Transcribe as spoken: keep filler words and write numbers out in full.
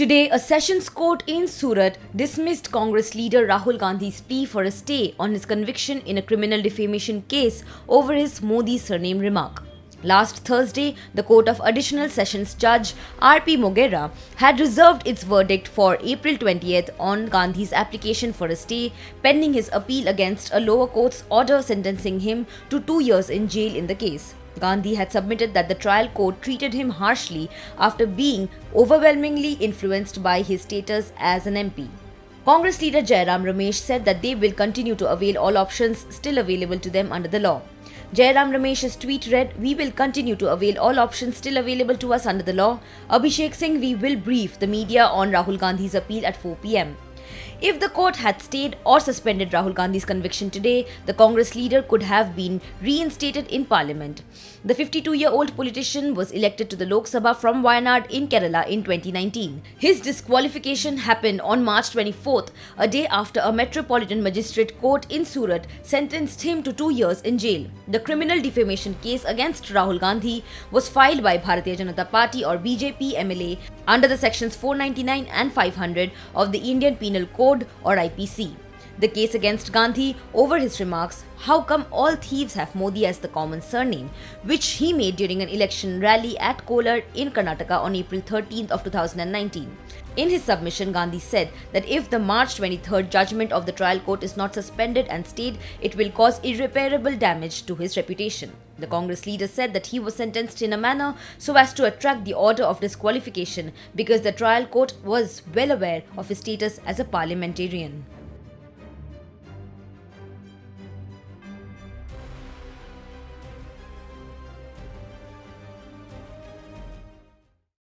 Today, a sessions court in Surat dismissed Congress leader Rahul Gandhi's plea for a stay on his conviction in a criminal defamation case over his Modi surname remark. Last Thursday, the Court of Additional Sessions Judge R P Moghera had reserved its verdict for April twentieth on Gandhi's application for a stay pending his appeal against a lower court's order sentencing him to two years in jail in the case. Gandhi had submitted that the trial court treated him harshly after being overwhelmingly influenced by his status as an M P. Congress leader Jairam Ramesh said that they will continue to avail all options still available to them under the law. Jairam Ramesh's tweet read, "We will continue to avail all options still available to us under the law. Abhishek Singh, we will brief the media on Rahul Gandhi's appeal at four p m" If the court had stayed or suspended Rahul Gandhi's conviction today, the Congress leader could have been reinstated in parliament. The fifty-two-year-old politician was elected to the Lok Sabha from Wayanad in Kerala in twenty nineteen. His disqualification happened on March twenty-fourth, a day after a Metropolitan Magistrate Court in Surat sentenced him to two years in jail. The criminal defamation case against Rahul Gandhi was filed by Bharatiya Janata Party or B J P M L A under the sections four ninety-nine and five hundred of the Indian Penal Code or I P C. The case against Gandhi over his remarks, "How come all thieves have Modi as the common surname," which he made during an election rally at Kolar in Karnataka on April thirteenth of two thousand nineteen. In his submission, Gandhi said that if the March twenty-third judgment of the trial court is not suspended and stayed, it will cause irreparable damage to his reputation. The Congress leader said that he was sentenced in a manner so as to attract the order of disqualification because the trial court was well aware of his status as a parliamentarian.